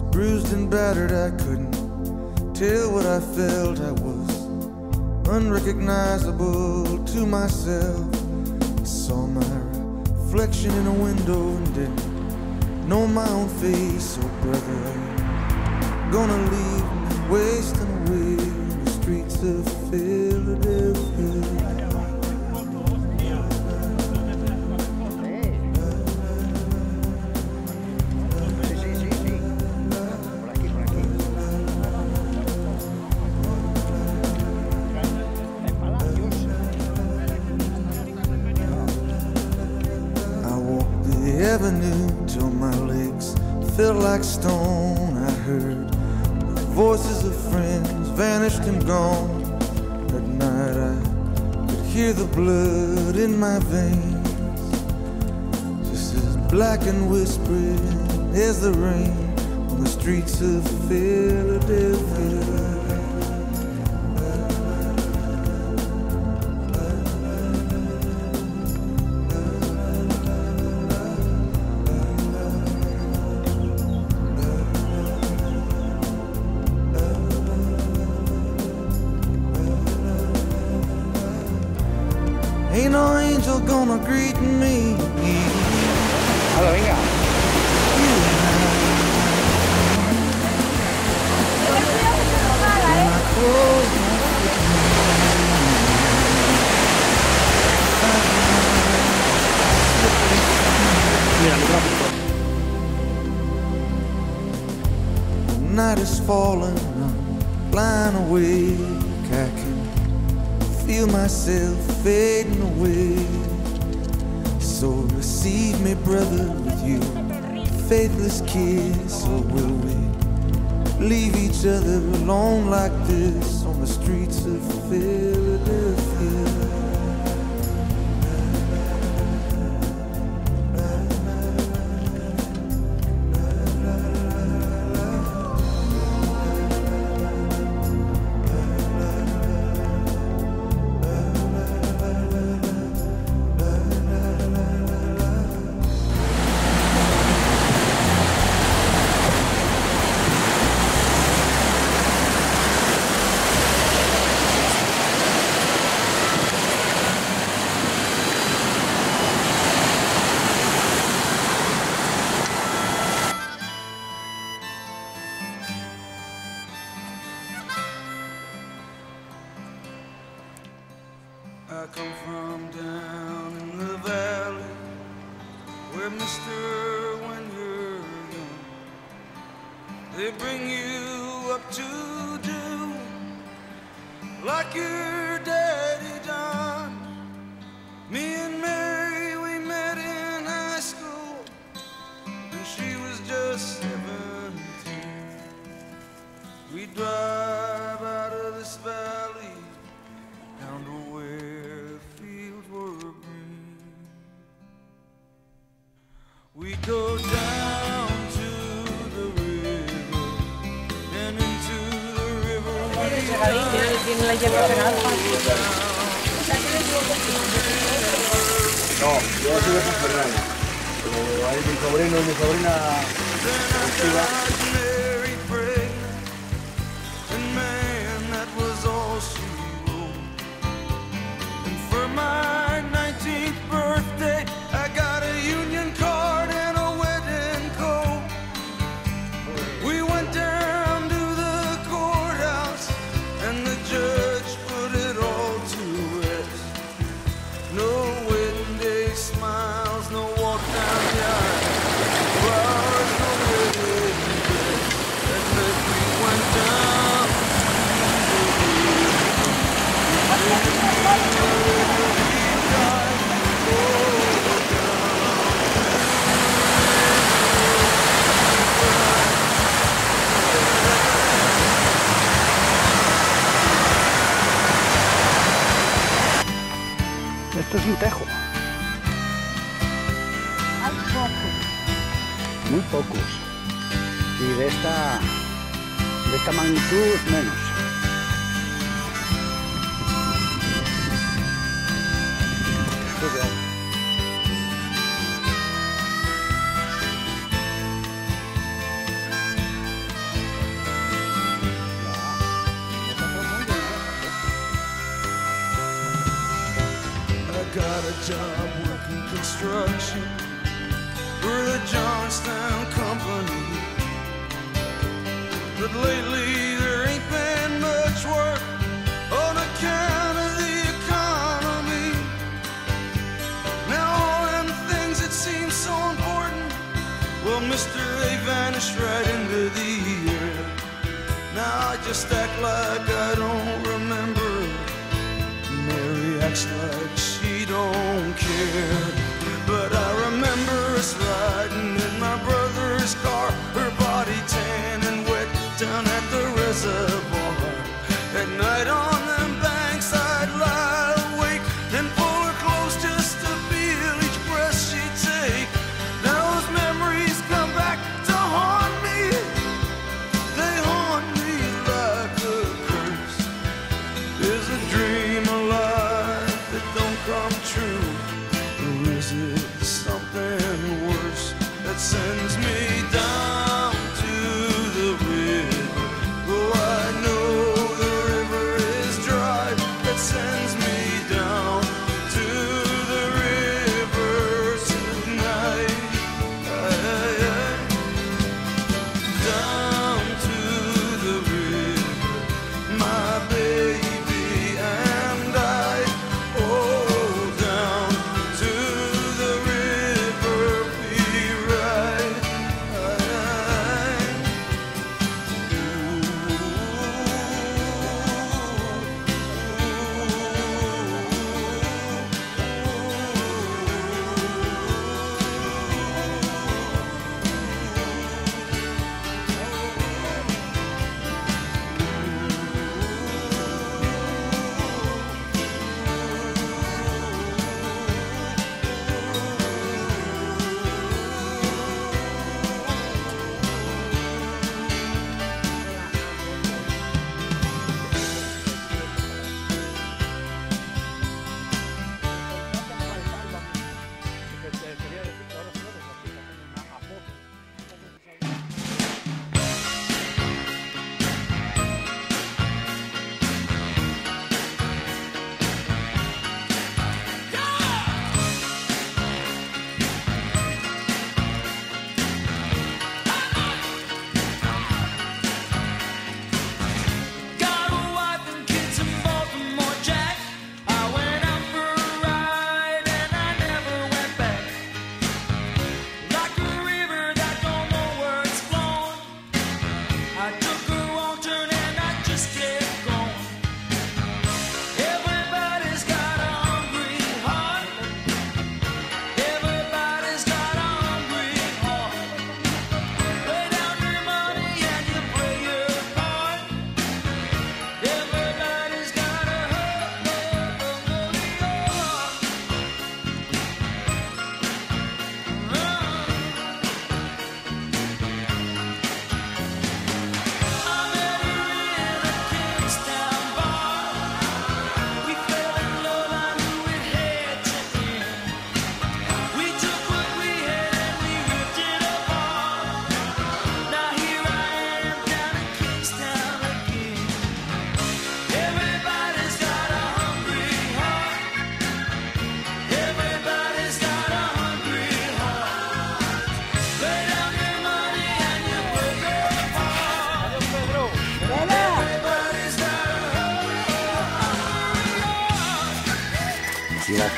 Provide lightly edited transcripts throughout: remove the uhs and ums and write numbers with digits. was bruised and battered, I couldn't tell what I felt. I was unrecognizable to myself. I saw my reflection in a window and didn't know my own face. Oh brother, gonna leave me wasting away in the streets of Philadelphia. Avenue till my legs felt like stone. I heard the voices of friends vanished and gone. At night I could hear the blood in my veins, just as black and whispering as the rain on the streets of Philadelphia. Ain't no angel gonna greet me. Hello, venga. Yeah. The night is falling, I'm blind awake. I can feel myself fading away. So receive me, brother, with you faithless kiss. Or will we leave each other alone like this on the streets of Philadelphia? I come from down in the valley, where mister, when you're young, they bring you up to do like your daddy done. Me and Mary, we met in high school, and she was just 17. We drive out of this valley down to where we go down to the river and into the river. No, yo estuve con Fernando, pero ahí mi sobrino y mi sobrina. Esto es un tejo. Hay pocos. Muy pocos. Y de esta magnitud menos. mister, they vanished right into the air. Now I just act like I don't remember. Mary acts like she don't care. But I remember us riding in my brother's car, her body tan and wet down at the reservoir. At night on them banks I'd lie awake and pull her close just to feel each breath she'd take. Now those memories come back to haunt me. They haunt me like a curse. Is a dream a lie that don't come true? Or is it something worse that sends me down?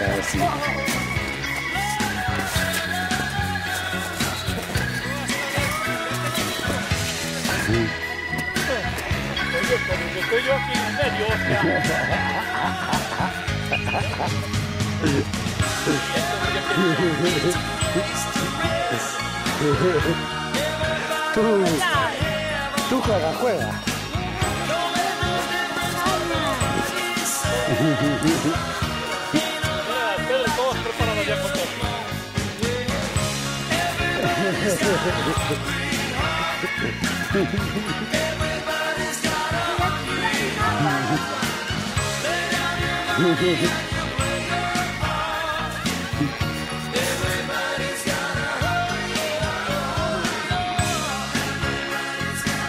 Sí. Oye, pero estoy yo aquí, en serio. Tú juega. Everybody's got a hungry heart. Lay down your money and away your heart. Everybody's got a hungry heart. Everybody's got a hungry heart. Everybody's got a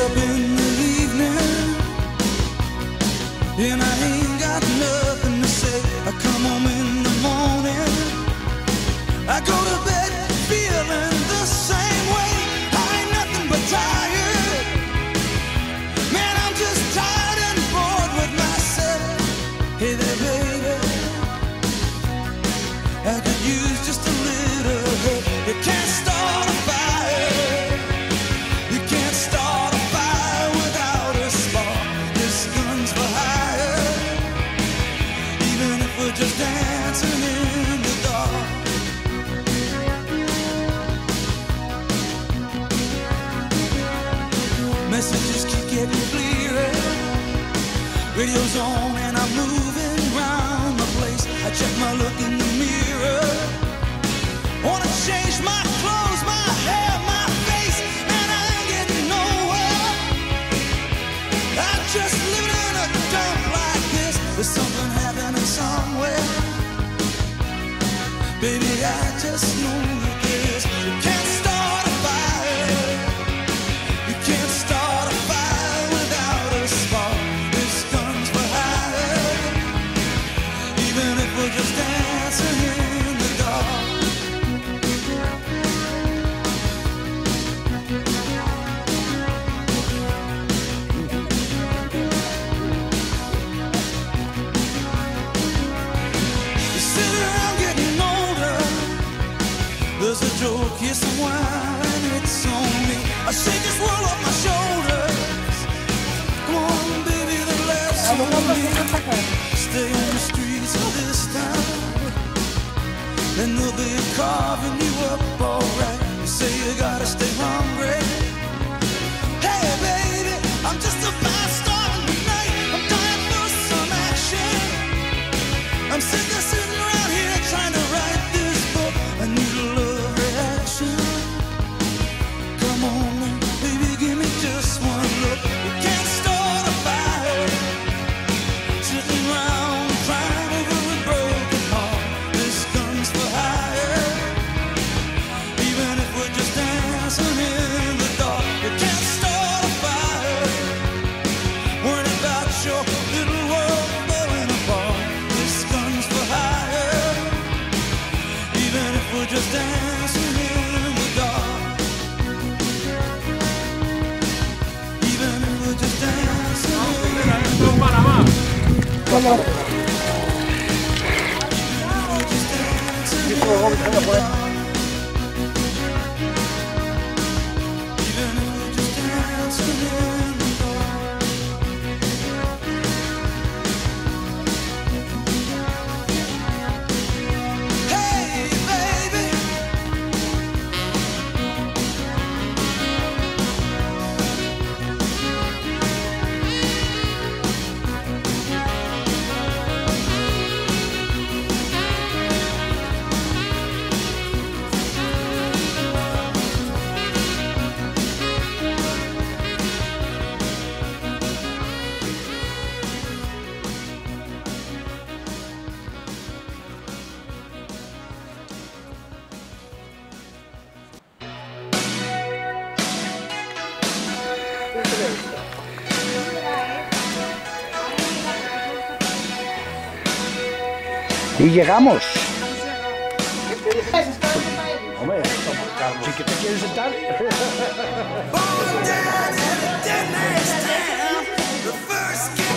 up in the evening and I ain't got nothing to say. I come home in the morning, I go to bed feeling the same way. I ain't nothing but tired, man, I'm just tired and bored with myself. Hey there, baby, I could use just a little help. You can't start a fire, just dancing in the dark. Messages keep getting clearer, radio's on and I'm moving round the place. I check my look in the mirror, wanna change my clothes, my hair, my face, and I ain't getting nowhere. I'm just living in a dump like this, with something happening somewhere. Baby, I just know you guess. You can't start a fire, you can't start a fire without a spark. This gun's for hire, even if we're just dancing in the dark. You sit around, there's a joke, here's a wine, it's on me. I shake this world off my shoulders. Come on, baby, the laughs on me. Stay on the streets of this town, and they'll be carving you up, alright. You say you gotta stay hungry. Hey, baby, I'm just a fast star tonight. I'm dying for some action. I'm sitting around here trying to write this book. I need a little. Just dancing in the dark, even if we're just dancing in the dark. Even if we're just dancing in the dark. Y llegamos. Hombre, ¿sí que te quieres sentar?